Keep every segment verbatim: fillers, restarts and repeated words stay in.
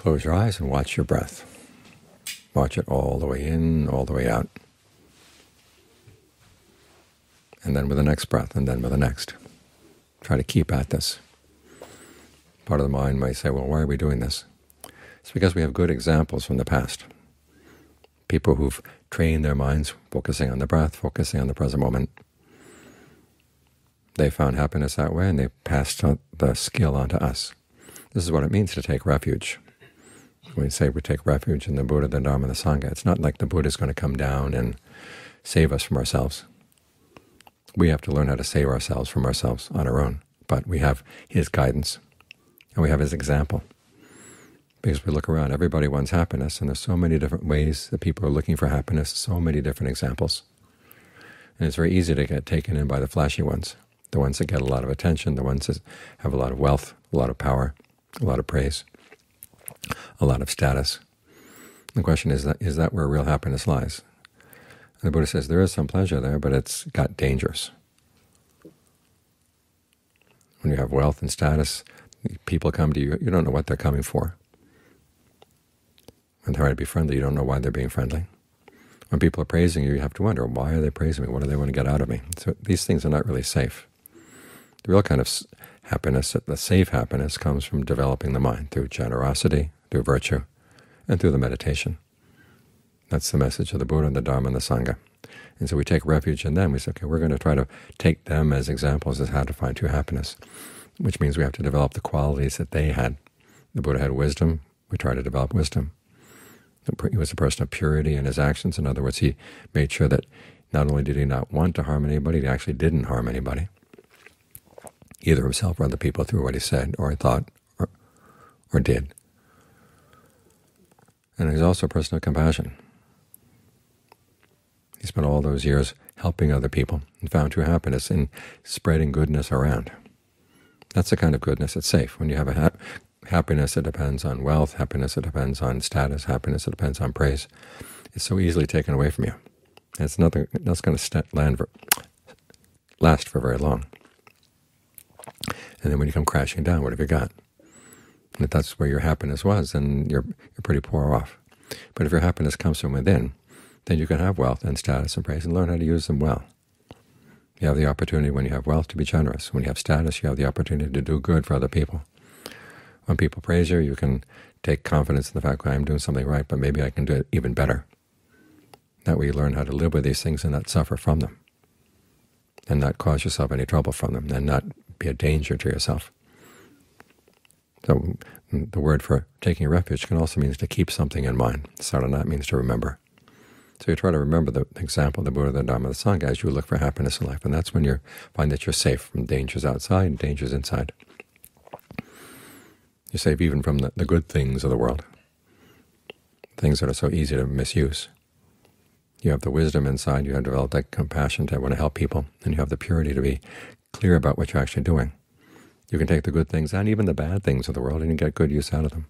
Close your eyes and watch your breath. Watch it all the way in, all the way out. And then with the next breath, and then with the next. Try to keep at this. Part of the mind may say, well, why are we doing this? It's because we have good examples from the past. People who've trained their minds focusing on the breath, focusing on the present moment. They found happiness that way, and they passed the skill on to us. This is what it means to take refuge. When we say we take refuge in the Buddha, the Dharma, the Sangha, it's not like the Buddha is going to come down and save us from ourselves. We have to learn how to save ourselves from ourselves on our own. But we have his guidance, and we have his example. Because we look around, everybody wants happiness, and there's so many different ways that people are looking for happiness, so many different examples. And it's very easy to get taken in by the flashy ones, the ones that get a lot of attention, the ones that have a lot of wealth, a lot of power, a lot of praise, a lot of status. The question is, is that where real happiness lies? And the Buddha says there is some pleasure there, but it's got dangers. When you have wealth and status, people come to you, you don't know what they're coming for. When they're trying to be friendly, you don't know why they're being friendly. When people are praising you, you have to wonder, why are they praising me? What do they want to get out of me? So these things are not really safe. The real kind of happiness, the safe happiness, comes from developing the mind through generosity, through virtue, and through the meditation. That's the message of the Buddha, the Dharma, and the Sangha. And so we take refuge in them. We say, okay, we're going to try to take them as examples as how to find true happiness, which means we have to develop the qualities that they had. The Buddha had wisdom. We try to develop wisdom. He was a person of purity in his actions. In other words, he made sure that not only did he not want to harm anybody, he actually didn't harm anybody, either himself or other people, through what he said or thought or, or did. And he's also a person of compassion. He spent all those years helping other people and found true happiness in spreading goodness around. That's the kind of goodness that's safe. When you have a ha happiness that depends on wealth, happiness that depends on status, happiness that depends on praise, it's so easily taken away from you. And it's nothing that's going to land for, last for very long. And then when you come crashing down, what have you got? And if that's where your happiness was, then you're, you're pretty poor off. But if your happiness comes from within, then you can have wealth and status and praise and learn how to use them well. You have the opportunity when you have wealth to be generous. When you have status, you have the opportunity to do good for other people. When people praise you, you can take confidence in the fact that I'm doing something right, but maybe I can do it even better. That way you learn how to live with these things and not suffer from them, and not cause yourself any trouble from them, and not be a danger to yourself. So the word for taking refuge can also mean to keep something in mind. Sarana means to remember. So you try to remember the example of the Buddha, the Dharma, the Sangha as you look for happiness in life, and that's when you find that you're safe from dangers outside and dangers inside. You're safe even from the, the good things of the world, things that are so easy to misuse. You have the wisdom inside, you have developed that compassion to want to help people, and you have the purity to be clear about what you're actually doing. You can take the good things and even the bad things of the world and you get good use out of them.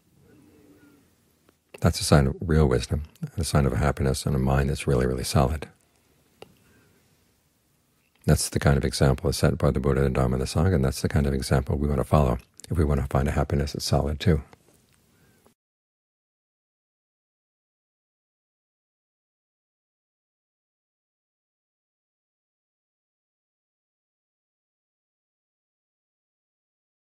That's a sign of real wisdom, a sign of a happiness and a mind that's really, really solid. That's the kind of example that's set by the Buddha, the Dharma, and the Sangha, and that's the kind of example we want to follow if we want to find a happiness that's solid too.